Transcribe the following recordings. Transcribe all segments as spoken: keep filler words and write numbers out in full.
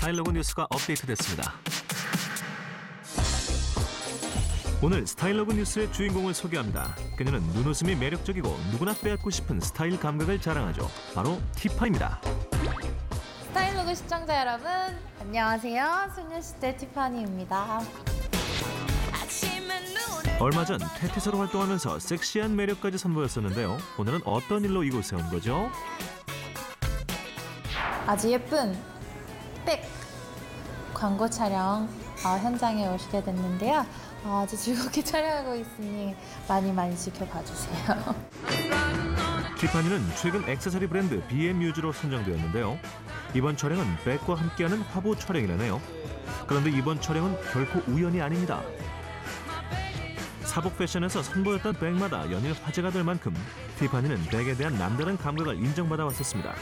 스타일로그 뉴스가 업데이트됐습니다. 오늘 스타일로그 뉴스의 주인공을 소개합니다. 그녀는 눈웃음이 매력적이고 누구나 빼앗고 싶은 스타일 감각을 자랑하죠. 바로 티파니입니다. 스타일로그 시청자 여러분, 안녕하세요. 소녀시대 티파니입니다. 얼마 전 태티서로 활동하면서 섹시한 매력까지 선보였었는데요. 오늘은 어떤 일로 이곳에 온 거죠? 아주 예쁜 백 광고 촬영 어, 현장에 오시게 됐는데요. 어, 아주 즐겁게 촬영하고 있으니 많이 많이 지켜봐주세요. 티파니는 최근 액세서리 브랜드 비엠유즈로 선정되었는데요. 이번 촬영은 백과 함께하는 화보 촬영이라네요. 그런데 이번 촬영은 결코 우연이 아닙니다. 사복 패션에서 선보였던 백마다 연일 화제가 될 만큼 티파니는 백에 대한 남다른 감각을 인정받아 왔었습니다.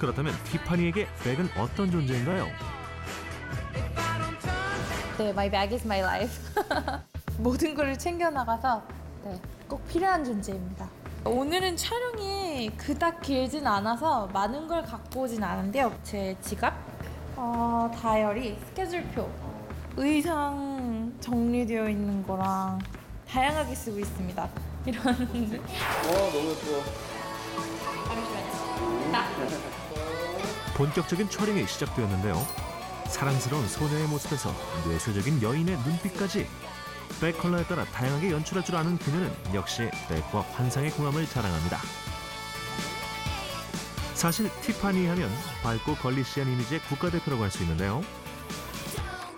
그렇다면 티파니에게 백은 어떤 존재인가요? 네, my bag is my life. 모든 걸 챙겨나가서 네, 꼭 필요한 존재입니다. 오늘은 촬영이 그닥 길진 않아서 많은 걸 갖고 오진 않은데요. 제 지갑, 어, 다이어리, 스케줄표, 의상 정리되어 있는 거랑 다양하게 쓰고 있습니다. 이런. 와, 너무 예뻐. 본격적인 촬영이 시작되었는데요. 사랑스러운 소녀의 모습에서 뇌세적인 여인의 눈빛까지. 백 컬러에 따라 다양하게 연출할 줄 아는 그녀는 역시 백과 환상의 궁합을 자랑합니다. 사실 티파니 하면 밝고 걸리시한 이미지의 국가대표라고 할 수 있는데요.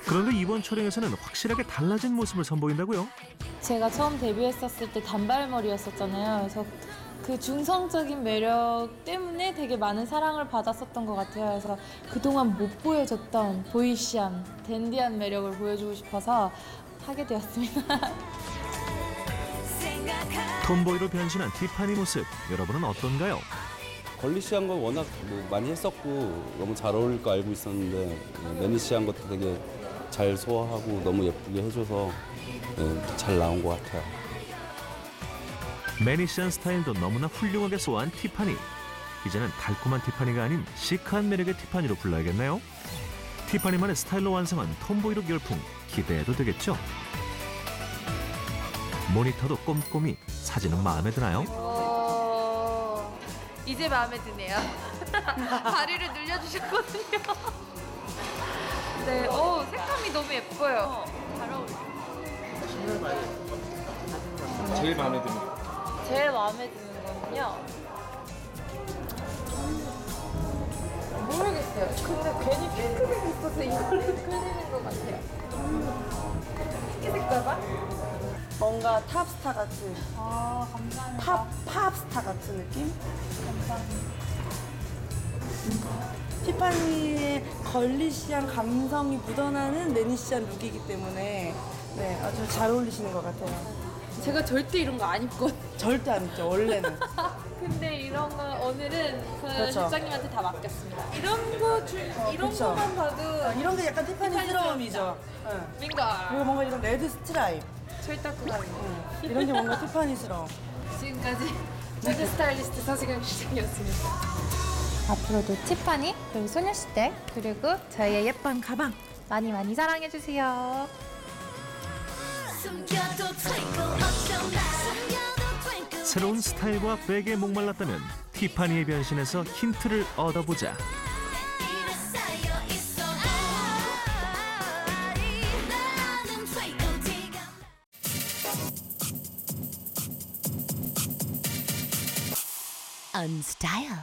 그런데 이번 촬영에서는 확실하게 달라진 모습을 선보인다고요? 제가 처음 데뷔했었을 때 단발머리였었잖아요. 그래서 그 중성적인 매력 때문에 되게 많은 사랑을 받았었던 것 같아요. 그래서 그동안 못 보여줬던 보이시한, 댄디한 매력을 보여주고 싶어서 하게 되었습니다. 톰보이로 변신한 티파니 모습, 여러분은 어떤가요? 걸리시한 건 워낙 뭐 많이 했었고 너무 잘 어울릴 거 알고 있었는데 매니시한 것도 되게 잘 소화하고 너무 예쁘게 해줘서 네, 잘 나온 것 같아요. 매니시한 스타일도 너무나 훌륭하게 소화한 티파니. 이제는 달콤한 티파니가 아닌 시크한 매력의 티파니로 불러야겠네요. 티파니만의 스타일로 완성한 톰보이룩 열풍, 기대해도 되겠죠? 모니터도 꼼꼼히, 사진은 마음에 드나요? 이제 마음에 드네요. 다리를 늘려주셨거든요. 네, 오, 색감이 너무 예뻐요. 잘 어울려요. 제일 마음에 드는 거. 제일 마음에 드는 건요? 모르겠어요. 근데 괜히 핑크색이 있어서 이걸로 끌리는 것 같아요. 핑크색 봐봐. 뭔가 탑스타 같은. 아, 감사합니다. 팝, 팝스타 같은 느낌? 감사합니다. 티파니의 걸리시한 감성이 묻어나는 매니시한 룩이기 때문에 네, 아주 잘 어울리시는 것 같아요. 제가 절대 이런 거 안 입고 절대 안 입죠, 원래는. 근데 이런 거 오늘은 그 그렇죠. 실장님한테 다 맡겼습니다. 이런 거 주, 어, 이런 그렇죠. 것만 봐도 아, 이런 게 약간 티파니스러움이죠. 민가. 네. 그리고 뭔가 이런 레드 스트라이프. 철딱구가 있는. 응. 이런 게 뭔가 티파니스러움. 지금까지 레드 스타일리스트 서지경 실장이었습니다. 앞으로도 티파니, 그리고 소녀시대, 그리고 저희의 예쁜 가방 많이 많이 사랑해 주세요. 새로운 스타일과 백에 목말랐다면 티파니의 변신에서 힌트를 얻어보자. Unstyle.